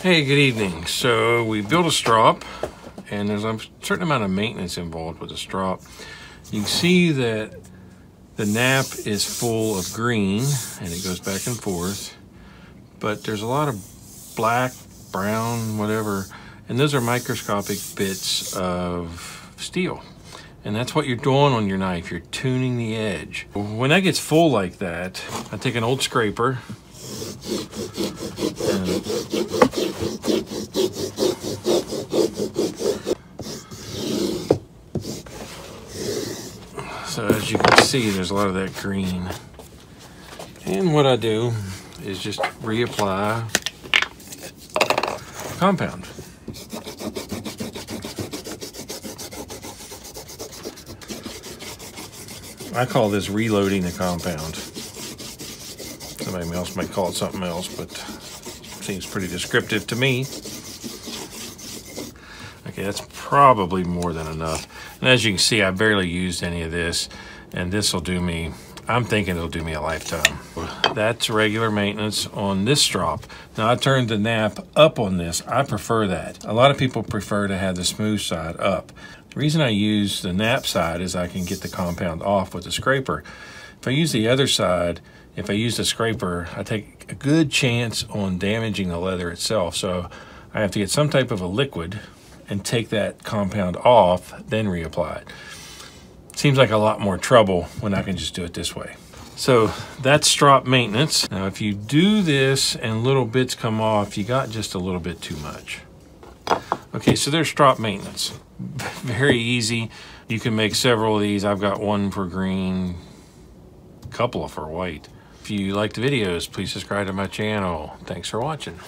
Hey, good evening. So we built a strop, and there's a certain amount of maintenance involved with the strop. You can see that the nap is full of green, and it goes back and forth. But there's a lot of black, brown, whatever, and those are microscopic bits of steel. And that's what you're doing on your knife. You're tuning the edge. When that gets full like that, I take an old scraper, so as you can see, there's a lot of that green. And what I do is just reapply compound. I call this reloading the compound. Somebody else might call it something else, but it seems pretty descriptive to me. Okay, that's probably more than enough. And as you can see, I barely used any of this, and this will do me, I'm thinking it'll do me a lifetime. That's regular maintenance on this strop. Now I turned the nap up on this. I prefer that. A lot of people prefer to have the smooth side up. The reason I use the nap side is I can get the compound off with the scraper. If I use the other side, if I use the scraper, I take a good chance on damaging the leather itself. So I have to get some type of a liquid and take that compound off, then reapply it. Seems like a lot more trouble when I can just do it this way. So that's strop maintenance. Now if you do this and little bits come off, you got just a little bit too much. Okay, so there's strop maintenance. Very easy. You can make several of these. I've got one for green, a couple for white. If you like the videos, please subscribe to my channel. Thanks for watching.